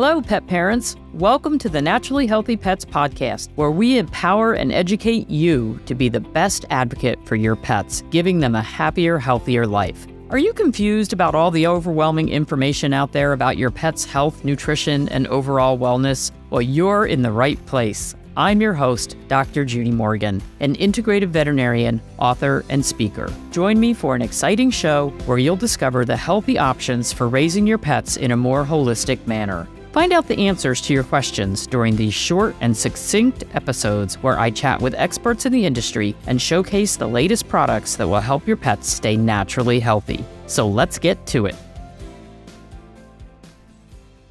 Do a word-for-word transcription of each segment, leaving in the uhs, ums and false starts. Hello, pet parents. Welcome to the Naturally Healthy Pets podcast, where we empower and educate you to be the best advocate for your pets, giving them a happier, healthier life. Are you confused about all the overwhelming information out there about your pet's health, nutrition, and overall wellness? Well, you're in the right place. I'm your host, Doctor Judy Morgan, an integrative veterinarian, author, and speaker. Join me for an exciting show where you'll discover the healthy options for raising your pets in a more holistic manner. Find out the answers to your questions during these short and succinct episodes where I chat with experts in the industry and showcase the latest products that will help your pets stay naturally healthy. So let's get to it.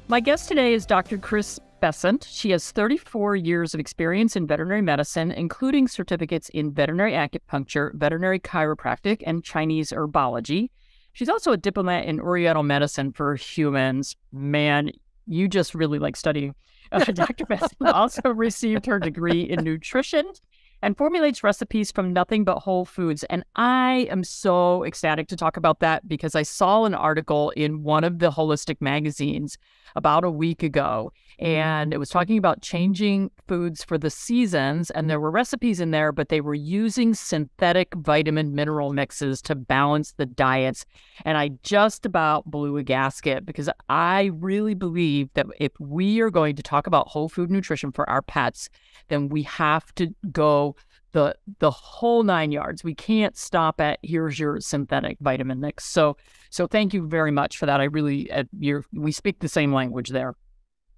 My guest today is Doctor Chris Bessent. She has thirty-four years of experience in veterinary medicine, including certificates in veterinary acupuncture, veterinary chiropractic, and Chinese herbology. She's also a diplomat in Oriental medicine for humans. Man, you just really like studying. Uh, Doctor Bessent also received her degree in nutrition and formulates recipes from nothing but whole foods. And I am so ecstatic to talk about that because I saw an article in one of the holistic magazines about a week ago, and it was talking about changing foods for the seasons, and there were recipes in there, but they were using synthetic vitamin mineral mixes to balance the diets. And I just about blew a gasket because I really believe that if we are going to talk about whole food nutrition for our pets, then we have to go the the whole nine yards. We can't stop at here's your synthetic vitamin mix. So so thank you very much for that. I really uh, you're, we speak the same language there.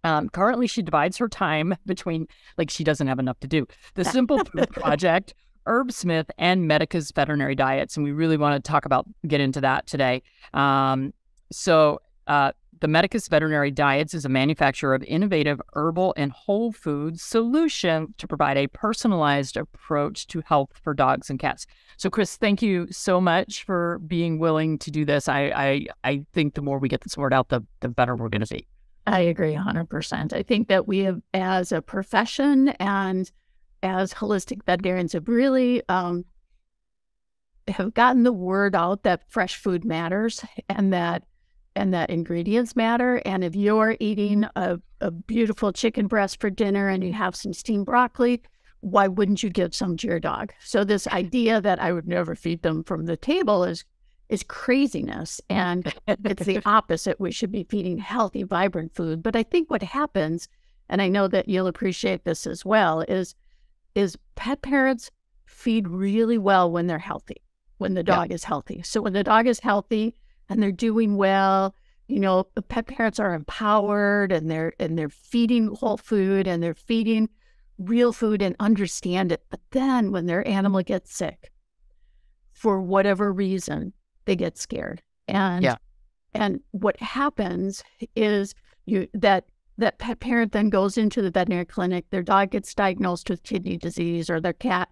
Um, currently, she divides her time between, like, she doesn't have enough to do, the Simple Food Project, Herbsmith, and Medicus Veterinary Diets, and we really want to talk about get into that today. Um, so. Uh, The Medicus Veterinary Diets is a manufacturer of innovative herbal and whole food solutions to provide a personalized approach to health for dogs and cats. So, Chris, thank you so much for being willing to do this. I I, I think the more we get this word out, the, the better we're going to be. I agree one hundred percent. I think that we have, as a profession and as holistic veterinarians, have really um, have gotten the word out that fresh food matters and that and that ingredients matter. And if you're eating a, a beautiful chicken breast for dinner and you have some steamed broccoli, why wouldn't you give some to your dog? So this idea that I would never feed them from the table is is craziness. And it's the opposite. We should be feeding healthy, vibrant food. But I think what happens, and I know that you'll appreciate this as well, is, is pet parents feed really well when they're healthy, when the dog yeah. is healthy. So when the dog is healthy, and they're doing well, you know, pet parents are empowered, and they're and they're feeding whole food, and they're feeding real food and understand it. But then when their animal gets sick, for whatever reason, they get scared. And yeah. and what happens is you that that pet parent then goes into the veterinary clinic, their dog gets diagnosed with kidney disease, or their cat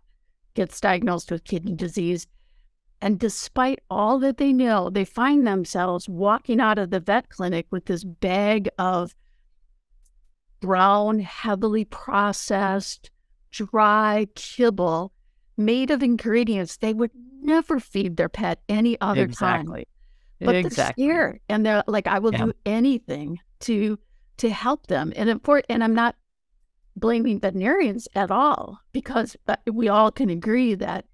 gets diagnosed with kidney disease. And despite all that they know, they find themselves walking out of the vet clinic with this bag of brown, heavily processed, dry kibble made of ingredients they would never feed their pet any other exactly. time. But exactly. they're scared. And they're like, I will yeah. do anything to to help them. And, for, and I'm not blaming veterinarians at all, because we all can agree that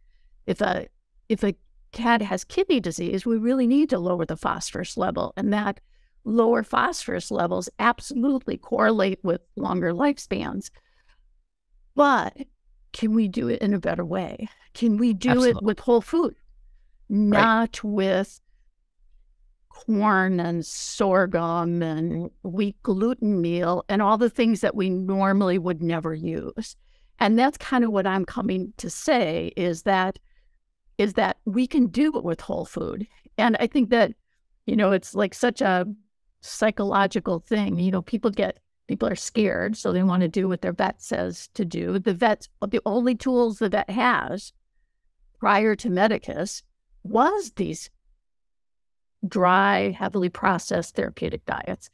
if a if a cat has kidney disease, we really need to lower the phosphorus level, and that lower phosphorus levels absolutely correlate with longer lifespans. But can we do it in a better way? Can we do absolutely. It with whole food, not right. with corn and sorghum and wheat gluten meal and all the things that we normally would never use? And that's kind of what I'm coming to say, is that is that we can do it with whole food. And I think that, you know, it's like such a psychological thing. You know, people get, people are scared, so they want to do what their vet says to do. The vet's, the only tools the vet has prior to Medicus was these dry, heavily processed therapeutic diets.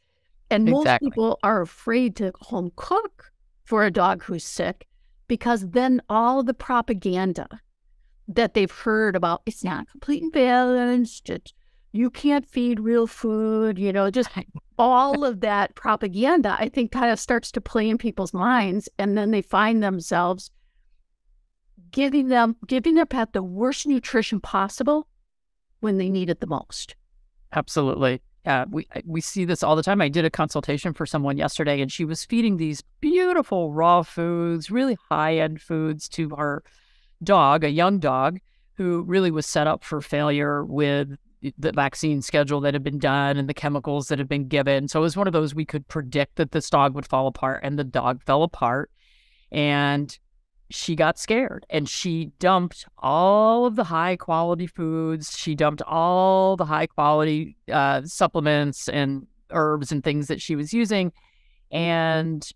And exactly. most people are afraid to home cook for a dog who's sick, because then all the propaganda that they've heard about, it's not complete and balanced, it, you can't feed real food, you know, just all of that propaganda, I think, kind of starts to play in people's minds. And then they find themselves giving them, giving their pet the worst nutrition possible when they need it the most. Absolutely. Uh, we, we see this all the time. I did a consultation for someone yesterday, and she was feeding these beautiful raw foods, really high-end foods to her dog, a young dog, who really was set up for failure with the vaccine schedule that had been done and the chemicals that had been given. So it was one of those we could predict that this dog would fall apart, and the dog fell apart. And she got scared, and she dumped all of the high quality foods. She dumped all the high quality uh, supplements and herbs and things that she was using, and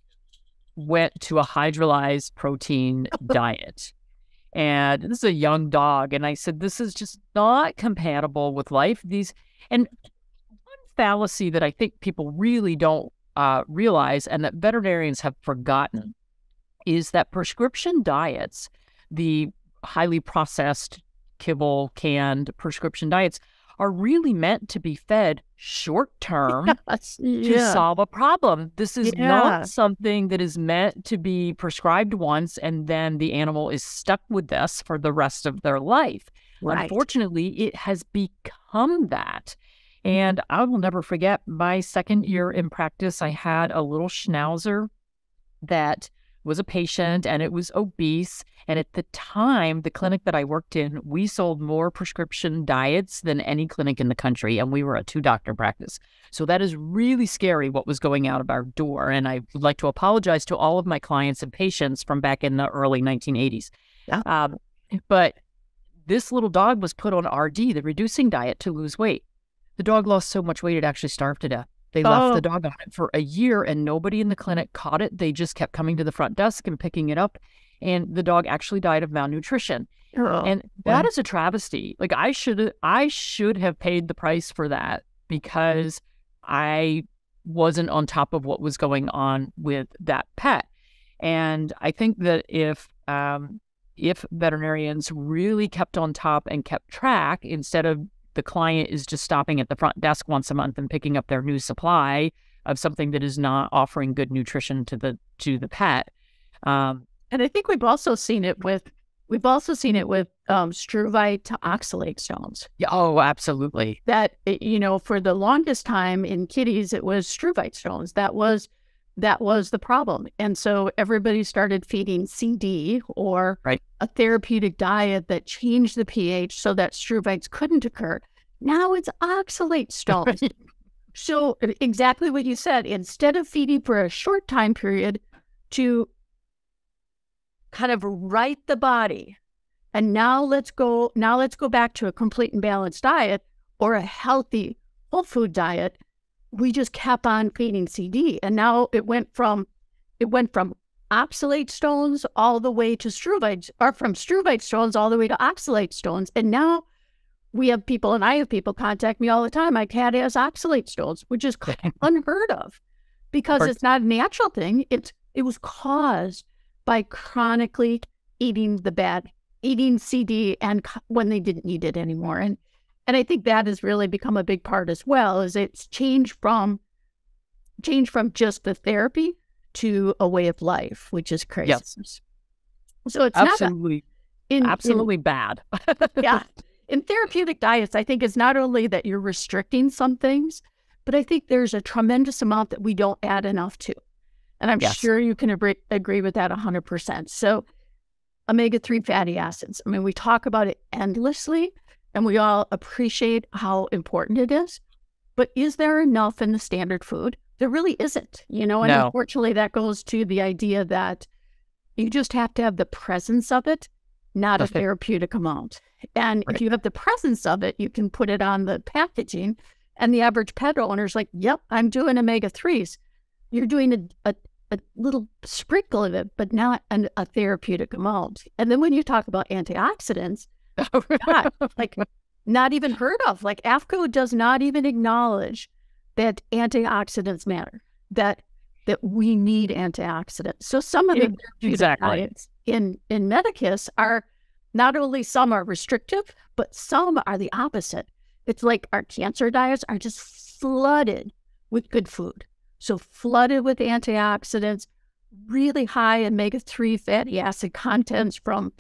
went to a hydrolyzed protein diet. And this is a young dog. And I said, this is just not compatible with life. These, and one fallacy that I think people really don't uh, realize, and that veterinarians have forgotten, is that prescription diets, the highly processed kibble, canned prescription diets, are really meant to be fed short-term yeah. to solve a problem. This is yeah. not something that is meant to be prescribed once, and then the animal is stuck with this for the rest of their life. Right. Unfortunately, it has become that. And I will never forget, my second year in practice, I had a little schnauzer that was a patient, and it was obese. And at the time, the clinic that I worked in, we sold more prescription diets than any clinic in the country, and we were a two-doctor practice. So that is really scary, what was going out of our door. And I would like to apologize to all of my clients and patients from back in the early nineteen eighties. Yeah. Um, but this little dog was put on R D, the reducing diet, to lose weight. The dog lost so much weight, it actually starved to death. They left oh. the dog on it for a year, and nobody in the clinic caught it. They just kept coming to the front desk and picking it up, and the dog actually died of malnutrition. Oh. And that yeah. is a travesty. Like, I should, I should have paid the price for that, because I wasn't on top of what was going on with that pet. And I think that if um, if veterinarians really kept on top and kept track, instead of the client is just stopping at the front desk once a month and picking up their new supply of something that is not offering good nutrition to the to the pet. Um, and I think we've also seen it with we've also seen it with um, struvite to oxalate stones. Yeah, oh, absolutely. That, you know, for the longest time in kitties, it was struvite stones. That was that was the problem, and so everybody started feeding C D or right. a therapeutic diet that changed the pH so that struvites couldn't occur. Now it's oxalate stones. So exactly what you said, instead of feeding for a short time period to kind of right the body, and now let's go now let's go back to a complete and balanced diet or a healthy whole food diet, we just kept on feeding C D. And now it went from it went from oxalate stones all the way to struvites, or from struvite stones all the way to oxalate stones. And now we have people, and I have people contact me all the time, my cat has oxalate stones, which is unheard of, because it's not a natural thing. It's it was caused by chronically eating the bad, eating C D, and when they didn't need it anymore. And And I think that has really become a big part as well, is it's changed from change from just the therapy to a way of life, which is crazy. Yes. So it's absolutely not in, absolutely in, bad. Yeah. In therapeutic diets, I think it's not only that you're restricting some things, but I think there's a tremendous amount that we don't add enough to. And I'm yes. sure you can agree, agree with that one hundred percent. So omega three fatty acids, I mean, we talk about it endlessly, and we all appreciate how important it is. But is there enough in the standard food? There really isn't, you know, and no. Unfortunately, that goes to the idea that you just have to have the presence of it, not okay. a therapeutic amount. And right. if you have the presence of it, you can put it on the packaging, and the average pet owner's like, yep, I'm doing omega threes. You're doing a, a, a little sprinkle of it, but not an, a therapeutic amount. And then when you talk about antioxidants, God, like not even heard of. Like, A F C O does not even acknowledge that antioxidants matter, that that we need antioxidants. So some of the exactly. diets in, in Medicus are, not only some are restrictive, but some are the opposite. It's like our cancer diets are just flooded with good food. So flooded with antioxidants, really high in omega three fatty acid contents from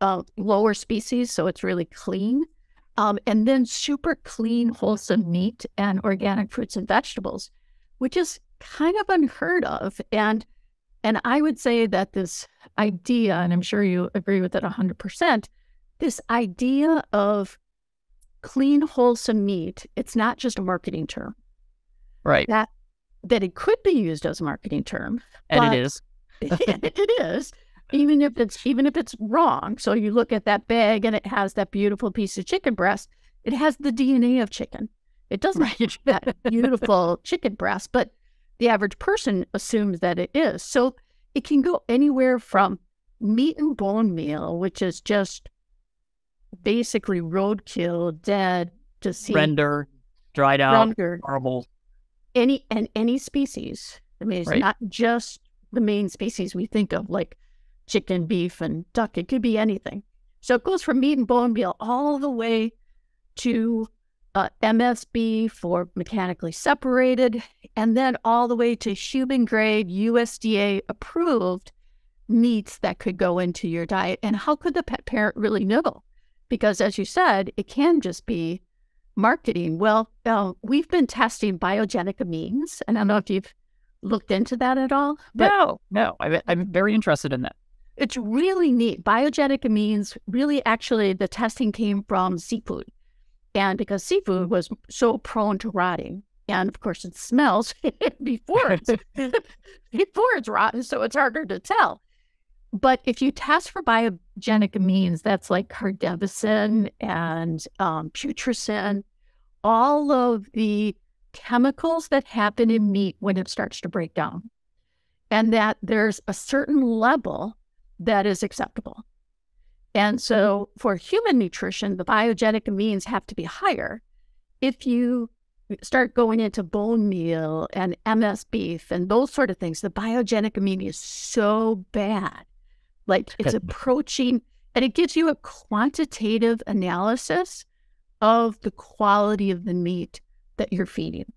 uh, lower species, so it's really clean. Um, and then super clean, wholesome meat and organic fruits and vegetables, which is kind of unheard of. And and I would say that this idea, and I'm sure you agree with it one hundred percent, this idea of clean, wholesome meat, it's not just a marketing term. Right. That that it could be used as a marketing term. And it is. it, it is. Even if it's even if it's wrong. So you look at that bag and it has that beautiful piece of chicken breast. It has the D N A of chicken. It doesn't have that beautiful chicken breast, but the average person assumes that it is. So it can go anywhere from meat and bone meal, which is just basically roadkill, dead, deceased, render, dried out, horrible. Any and any species. I mean, it's right. Not just the main species we think of, like chicken, beef, and duck. It could be anything. So it goes from meat and bone meal all the way to uh, M S B for mechanically separated, and then all the way to human grade U S D A approved meats that could go into your diet. And how could the pet parent really know? Because as you said, it can just be marketing. Well, uh, we've been testing biogenic amines, and I don't know if you've looked into that at all. But no, no, I, I'm very interested in that. It's really neat. Biogenic amines, really, actually, the testing came from seafood. And because seafood was so prone to rotting, and of course it smells before, it's, before it's rotten, so it's harder to tell. But if you test for biogenic amines, that's like cardevacin and um, putrescin, all of the chemicals that happen in meat when it starts to break down, and that there's a certain level that is acceptable. And so for human nutrition, the biogenic amines have to be higher. If you start going into bone meal and M S beef and those sort of things, the biogenic amine is so bad. Like it's approaching, and it gives you a quantitative analysis of the quality of the meat that you're feeding.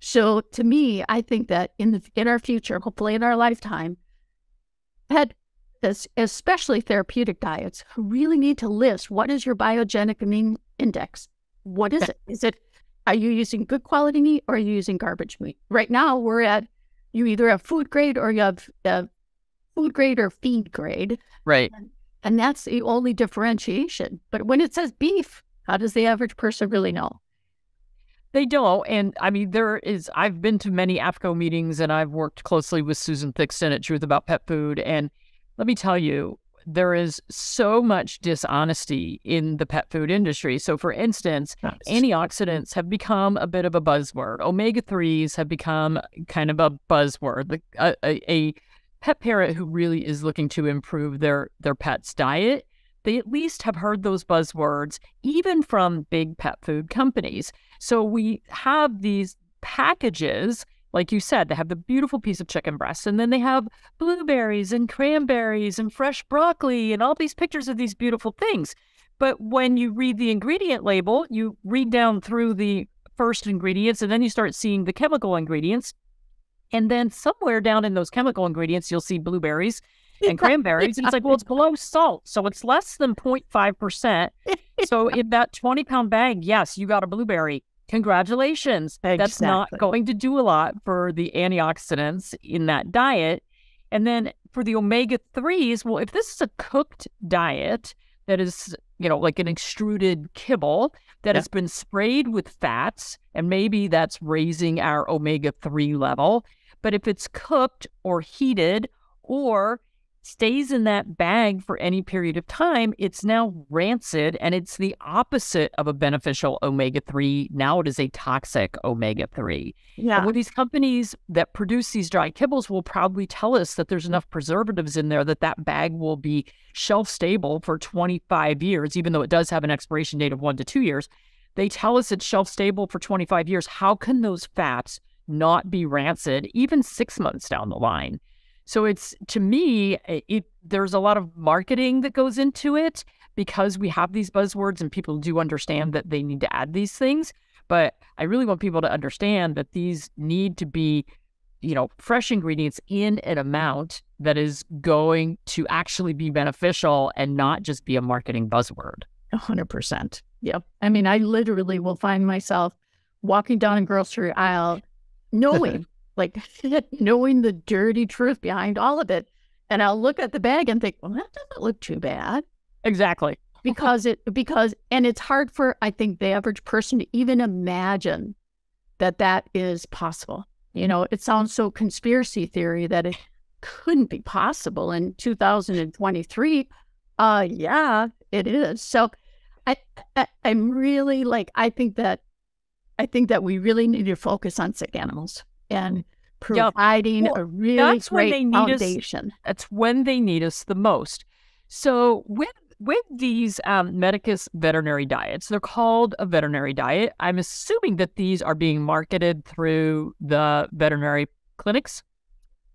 So to me, I think that in the in our future, hopefully in our lifetime, pet, especially therapeutic diets, really need to list what is your biogenic amine index. What is it? Is it are you using good quality meat or are you using garbage meat? Right now, we're at you either have food grade or you have uh, food grade or feed grade. Right. And, and that's the only differentiation. But when it says beef, how does the average person really know? They don't. And I mean, there is, I've been to many A F C O meetings and I've worked closely with Susan Thixton at Truth About Pet Food. And let me tell you, there is so much dishonesty in the pet food industry. So for instance, nice. antioxidants have become a bit of a buzzword. omega threes have become kind of a buzzword. A, a, a pet parent who really is looking to improve their, their pet's diet, they at least have heard those buzzwords, even from big pet food companies. So we have these packages, like you said, they have the beautiful piece of chicken breast, and then they have blueberries and cranberries and fresh broccoli and all these pictures of these beautiful things. But when you read the ingredient label, you read down through the first ingredients, and then you start seeing the chemical ingredients. And then somewhere down in those chemical ingredients, you'll see blueberries and cranberries. And it's like, well, it's below salt, so it's less than zero point five percent. So in that twenty pound bag, yes, you got a blueberry. Congratulations. Exactly. That's not going to do a lot for the antioxidants in that diet. And then for the omega threes, well, if this is a cooked diet that is, you know, like an extruded kibble that yeah. has been sprayed with fats, and maybe that's raising our omega three level, but if it's cooked or heated or stays in that bag for any period of time, it's now rancid, and it's the opposite of a beneficial omega three. Now it is a toxic omega three. Yeah. And with these companies that produce these dry kibbles will probably tell us that there's enough preservatives in there that that bag will be shelf stable for twenty-five years, even though it does have an expiration date of one to two years. They tell us it's shelf stable for twenty-five years. How can those fats not be rancid even six months down the line? So it's, to me, it, there's a lot of marketing that goes into it because we have these buzzwords and people do understand that they need to add these things. But I really want people to understand that these need to be, you know, fresh ingredients in an amount that is going to actually be beneficial and not just be a marketing buzzword. A hundred percent. Yep. I mean, I literally will find myself walking down a grocery aisle knowing, like knowing the dirty truth behind all of it. And I'll look at the bag and think, well, that doesn't look too bad. Exactly. Because it, because, and it's hard for, I think, the average person to even imagine that that is possible. You know, it sounds so conspiracy theory that it couldn't be possible in two thousand twenty-three. Uh, yeah, it is. So I, I, I'm really like, I think that, I think that we really need to focus on sick animals and providing yep. well, a really that's great when they need foundation. Us, that's when they need us the most. So with with these um, Medicus veterinary diets, they're called a veterinary diet. I'm assuming that these are being marketed through the veterinary clinics.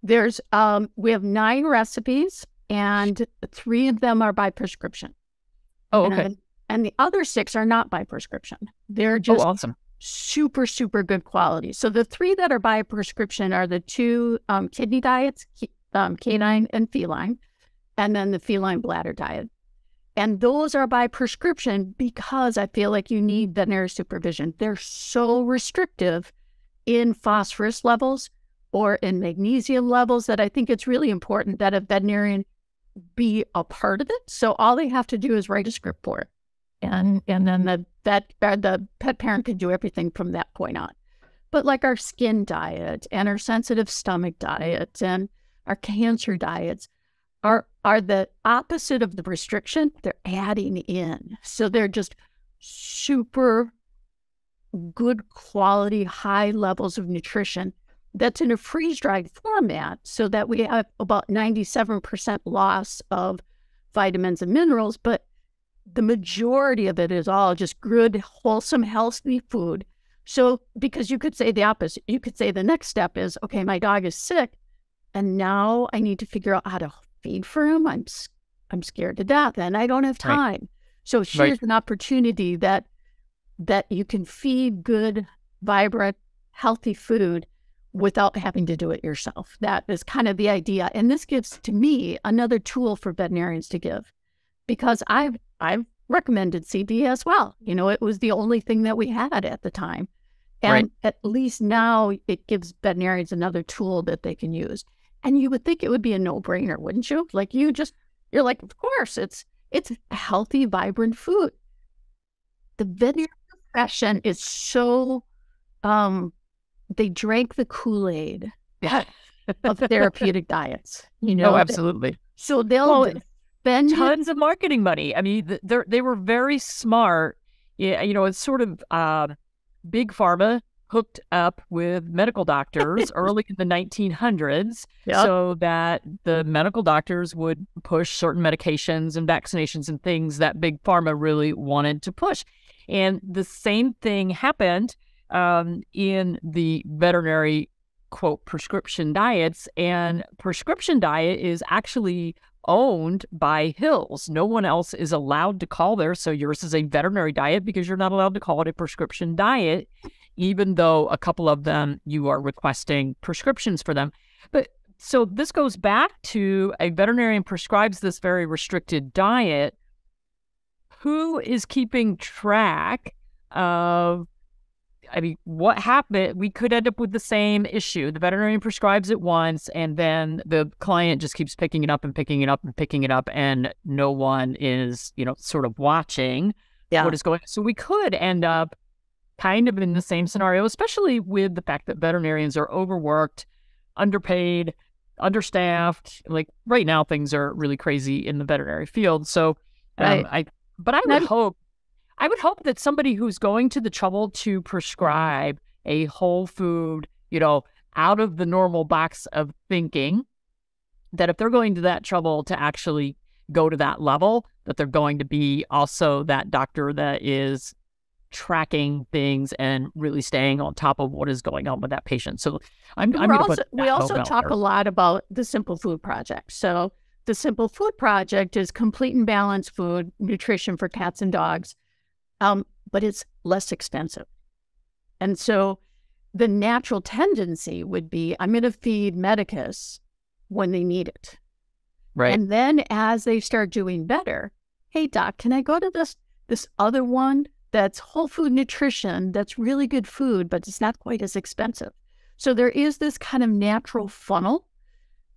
There's um, we have nine recipes, and three of them are by prescription. Oh, okay. And, and the other six are not by prescription. They're just oh, awesome. super, super good quality. So the three that are by prescription are the two um, kidney diets, um, canine and feline, and then the feline bladder diet. And those are by prescription because I feel like you need veterinary supervision. They're so restrictive in phosphorus levels or in magnesium levels that I think it's really important that a veterinarian be a part of it. So all they have to do is write a script for it. And, and then the vet, or the pet parent can do everything from that point on. But like our skin diet and our sensitive stomach diet and our cancer diets, Are, are the opposite of the restriction. They're adding in. So they're just super good quality, high levels of nutrition that's in a freeze-dried format so that we have about ninety-seven percent loss of vitamins and minerals, but the majority of it is all just good, wholesome, healthy food. So because you could say the opposite. You could say the next step is, okay, my dog is sick, and now I need to figure out how to feed for him. I'm, I'm scared to death and I don't have time. Right. So here's right. an opportunity that, that you can feed good, vibrant, healthy food without having to do it yourself. That is kind of the idea. And this gives to me another tool for veterinarians to give, because I've, I've recommended C D as well. You know, it was the only thing that we had at the time. And right. at least now it gives veterinarians another tool that they can use. And you would think it would be a no-brainer, wouldn't you? Like you just, you're like, of course, it's it's healthy, vibrant food. The veterinary profession is so, um, they drank the Kool-Aid of therapeutic diets, you know? Oh, absolutely. So they'll well, spend tons of marketing money. I mean, they they were very smart. Yeah, you know, it's sort of uh, big pharma hooked up with medical doctors early in the nineteen hundreds yep. so that the medical doctors would push certain medications and vaccinations and things that big pharma really wanted to push. And the same thing happened um, in the veterinary, quote, prescription diets. And prescription diet is actually owned by Hill's. No one else is allowed to call theirs. So yours is a veterinary diet because you're not allowed to call it a prescription diet, even though a couple of them, you are requesting prescriptions for them. But so this goes back to a veterinarian prescribes this very restricted diet. Who is keeping track of, I mean, what happened? We could end up with the same issue. The veterinarian prescribes it once, and then the client just keeps picking it up and picking it up and picking it up, and no one is, you know, sort of watching yeah. what is going on. So we could end up kind of in the same scenario, especially with the fact that veterinarians are overworked, underpaid, understaffed. Like right now, things are really crazy in the veterinary field. So, um, right. I but I would I, hope, I would hope that somebody who's going to the trouble to prescribe a whole food, you know, out of the normal box of thinking, that if they're going to that trouble to actually go to that level, that they're going to be also that doctor that is tracking things and really staying on top of what is going on with that patient. So I'm, I'm going to put that. We also talk a lot about the Simple Food Project. So The Simple Food Project is complete and balanced food, nutrition for cats and dogs, um, but it's less expensive. And so the natural tendency would be, I'm going to feed Medicus when they need it. Right. And then as they start doing better, hey, doc, can I go to this, this other one that's whole food nutrition, that's really good food, but it's not quite as expensive? So there is this kind of natural funnel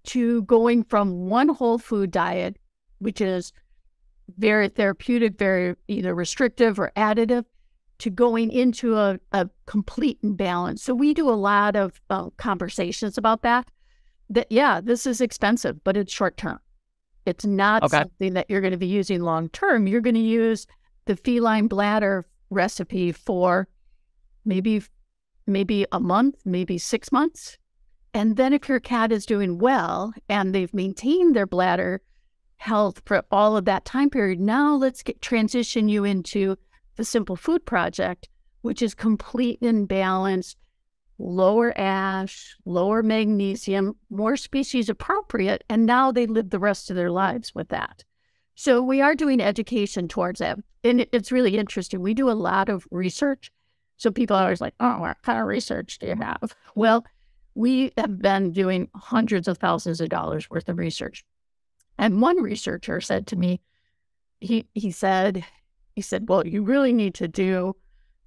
to going from one whole food diet, which is very therapeutic, very either restrictive or additive, to going into a, a complete and balanced. So we do a lot of uh, conversations about that, that, yeah, this is expensive, but it's short term. It's not okay. something that you're going to be using long term. You're going to use the feline bladder recipe for maybe maybe a month, maybe six months. And then if your cat is doing well and they've maintained their bladder health for all of that time period, now let's get transition you into the Simple Food Project, which is complete and balanced, lower ash, lower magnesium, more species appropriate. And now they live the rest of their lives with that. So we are doing education towards that. And it's really interesting. We do a lot of research. So people are always like, oh, what kind of research do you have? Well, we have been doing hundreds of thousands of dollars worth of research. And one researcher said to me, he, he said, he said, well, you really need to do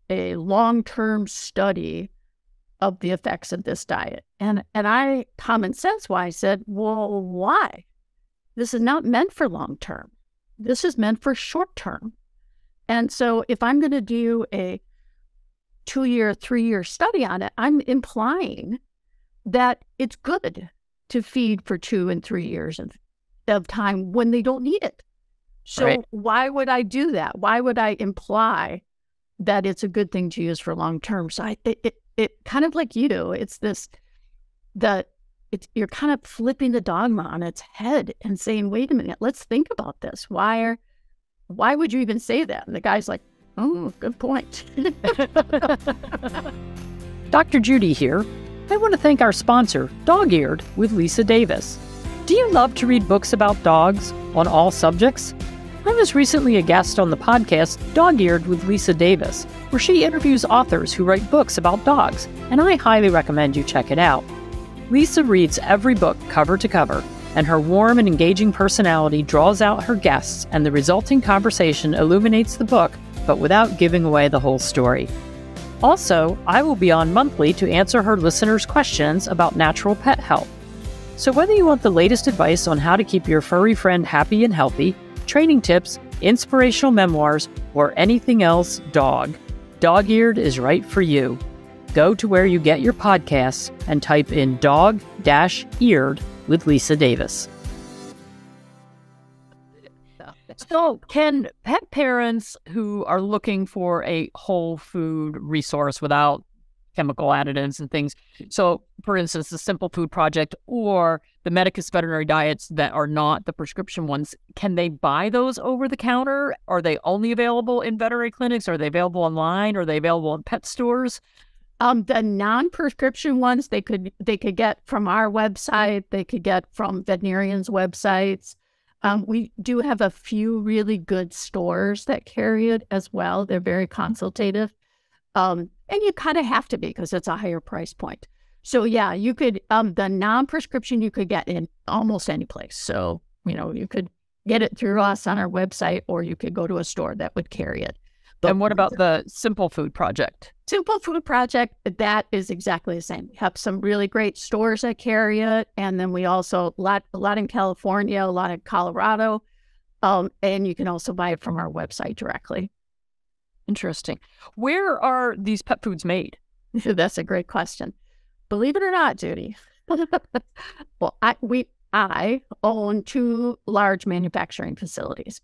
a long-term study of the effects of this diet. And, and I, common sense wise, said, well, why? This is not meant for long-term. This is meant for short-term. And so if I'm going to do a two-year, three-year study on it, I'm implying that it's good to feed for two and three years of, of time when they don't need it. So right. why would I do that? Why would I imply that it's a good thing to use for long-term? So I, it, it, it kind of like you, it's this, the, it's, you're kind of flipping the dogma on its head and saying, wait a minute, let's think about this. Why are, why would you even say that? And the guy's like, oh, good point. Doctor Judy here. I want to thank our sponsor, Dog-Eared with Lisa Davis. Do you love to read books about dogs on all subjects? I was recently a guest on the podcast Dog-Eared with Lisa Davis, where she interviews authors who write books about dogs, and I highly recommend you check it out. Lisa reads every book cover to cover, and her warm and engaging personality draws out her guests, and the resulting conversation illuminates the book, but without giving away the whole story. Also, I will be on monthly to answer her listeners' questions about natural pet health. So whether you want the latest advice on how to keep your furry friend happy and healthy, training tips, inspirational memoirs, or anything else dog, Dog-Eared is right for you. Go to where you get your podcasts and type in Dog-Eared with Lisa Davis. So can pet parents who are looking for a whole food resource without chemical additives and things, so for instance, the Simple Food Project or the Medicus Veterinary Diets that are not the prescription ones, can they buy those over the counter? Are they only available in veterinary clinics? Are they available online? Are they available in pet stores? Um, the non-prescription ones, they could, they could get from our website. They could get from veterinarians' websites. Um, we do have a few really good stores that carry it as well. They're very consultative. Um, and you kind of have to be because it's a higher price point. So yeah, you could, um, the non-prescription you could get in almost any place. So, you know, you could get it through us on our website, or you could go to a store that would carry it. But and what about the Simple Food Project? Simple Food Project, that is exactly the same. We have some really great stores that carry it. And then we also, a lot, a lot in California, a lot in Colorado. Um, and you can also buy it from our website directly. Interesting. Where are these pet foods made? That's a great question. Believe it or not, Judy. well, I, we, I own two large manufacturing facilities.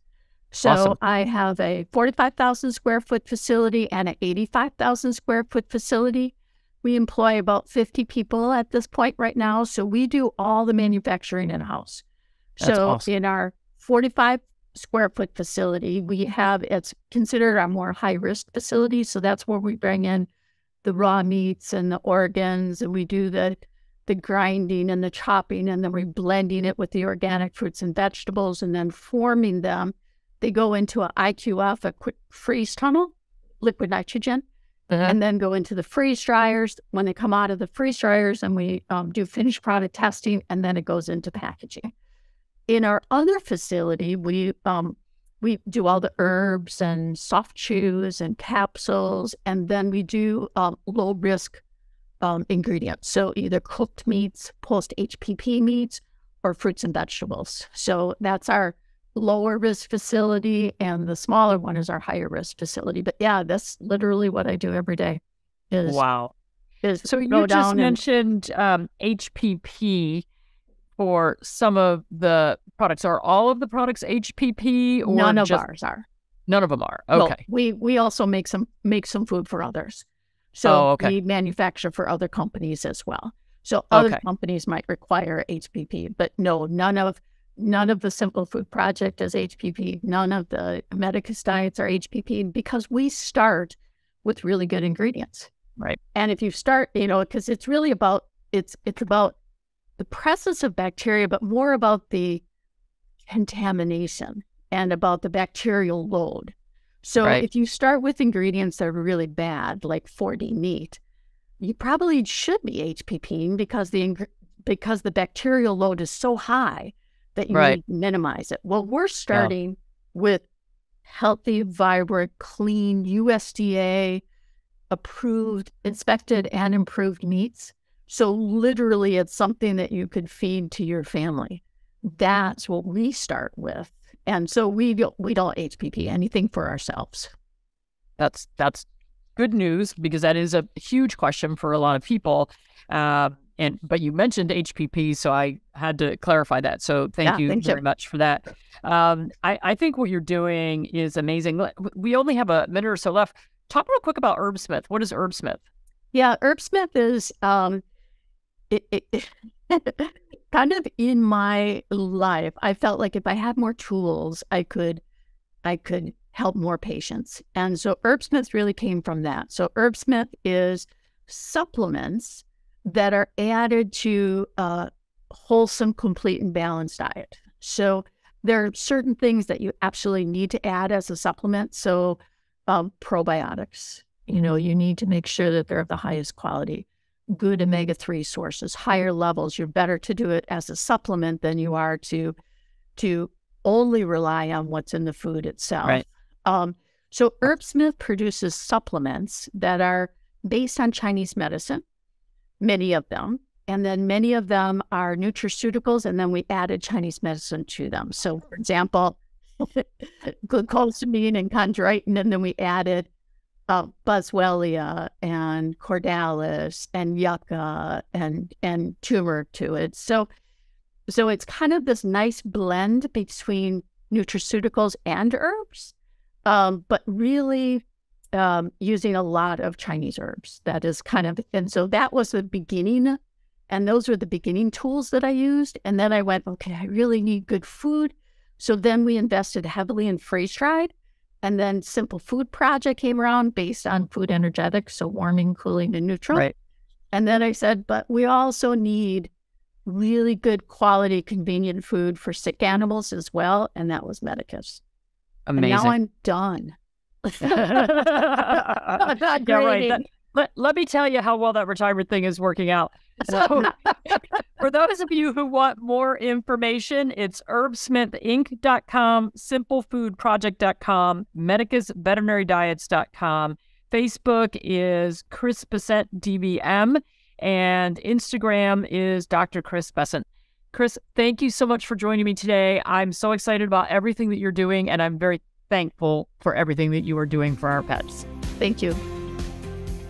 So awesome. I have a forty-five thousand square foot facility and an eighty-five thousand square foot facility. We employ about fifty people at this point right now. So we do all the manufacturing in-house. So awesome. In our forty-five square foot facility, we have, it's considered our more high risk facility. So that's where we bring in the raw meats and the organs, and we do the the grinding and the chopping, and then we're blending it with the organic fruits and vegetables and then forming them. They go into an I Q F, a quick freeze tunnel, liquid nitrogen, uh-huh. and then go into the freeze dryers. When they come out of the freeze dryers, and we um, do finished product testing, and then it goes into packaging. In our other facility, we um, we do all the herbs and soft chews and capsules, and then we do um, low risk um, ingredients. So either cooked meats, post H P P meats, or fruits and vegetables. So that's our lower risk facility, and the smaller one is our higher risk facility. But yeah, that's literally what I do every day. Is, wow. Is so you just mentioned um, H P P for some of the products. Are all of the products H P P? Or none of just, ours are. None of them are. Okay. Well, we we also make some make some food for others. So oh, okay. we manufacture for other companies as well. So other okay. companies might require H P P, but no, none of. None of the Simple Food Project is H P P. None of the Medicus diets are H P P, because we start with really good ingredients. Right. And if you start, you know, because it's really about, it's it's about the presence of bacteria, but more about the contamination and about the bacterial load. So right. if you start with ingredients that are really bad, like four D meat, you probably should be H P P-ing because the, because the bacterial load is so high that you right. need to minimize it. Well, we're starting yeah. with healthy, vibrant, clean, U S D A approved, inspected, and improved meats. So literally it's something that you could feed to your family. That's what we start with. And so we don't, we don't H P P anything for ourselves. That's, that's good news, because that is a huge question for a lot of people. Uh, And but you mentioned H P P, so I had to clarify that. So thank yeah, you thank very you. much for that. Um, I, I think what you're doing is amazing. We only have a minute or so left. Talk real quick about Herbsmith. What is Herbsmith? Yeah, Herbsmith is um, it, it, it, kind of in my life. I felt like if I had more tools, I could I could help more patients. And so Herbsmith really came from that. So Herbsmith is supplements that are added to a wholesome, complete, and balanced diet. So there are certain things that you absolutely need to add as a supplement. So um, probiotics, you know, you need to make sure that they're of the highest quality, good omega three sources, higher levels. You're better to do it as a supplement than you are to to only rely on what's in the food itself. Right. Um, so Herbsmith produces supplements that are based on Chinese medicine. Many of them, and then many of them are nutraceuticals, and then we added Chinese medicine to them. So, for example, glucosamine and chondroitin, and then we added uh, boswellia and cordalis and yucca and and turmeric to it. So, so it's kind of this nice blend between nutraceuticals and herbs, um, but really. Um, using a lot of Chinese herbs. That is kind of, and so that was the beginning, and those were the beginning tools that I used. And then I went, okay, I really need good food. So then we invested heavily in freeze dried, and then Simple Food Project came around based on food energetics, so warming, cooling, and neutral. Right. And then I said, but we also need really good quality, convenient food for sick animals as well. And that was Medicus. Amazing. And now I'm done. Not yeah, right. that, let, let me tell you how well that retirement thing is working out. So, for those of you who want more information, it's Herbsmith Inc dot com, Simple Food Project dot com, Medicus Veterinary Diets dot com. Facebook is Chris Bessent D B M, and Instagram is Doctor Chris Bessent. Chris, thank you so much for joining me today. I'm so excited about everything that you're doing, and I'm very thankful for everything that you are doing for our pets. Thank you.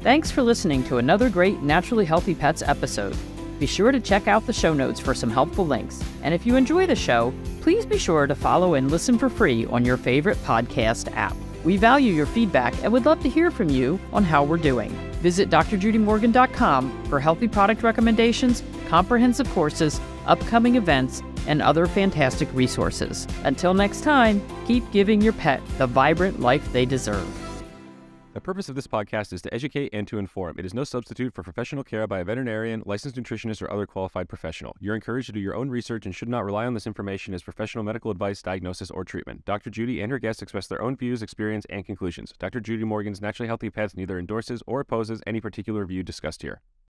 Thanks for listening to another great Naturally Healthy Pets episode. Be sure to check out the show notes for some helpful links. And if you enjoy the show, please be sure to follow and listen for free on your favorite podcast app. We value your feedback and would love to hear from you on how we're doing. Visit D R judy morgan dot com for healthy product recommendations, comprehensive courses, upcoming events, and other fantastic resources. Until next time, keep giving your pet the vibrant life they deserve. The purpose of this podcast is to educate and to inform. It is no substitute for professional care by a veterinarian, licensed nutritionist, or other qualified professional. You're encouraged to do your own research and should not rely on this information as professional medical advice, diagnosis, or treatment. Doctor Judy and her guests express their own views, experience, and conclusions. Doctor Judy Morgan's Naturally Healthy Pets neither endorses or opposes any particular view discussed here.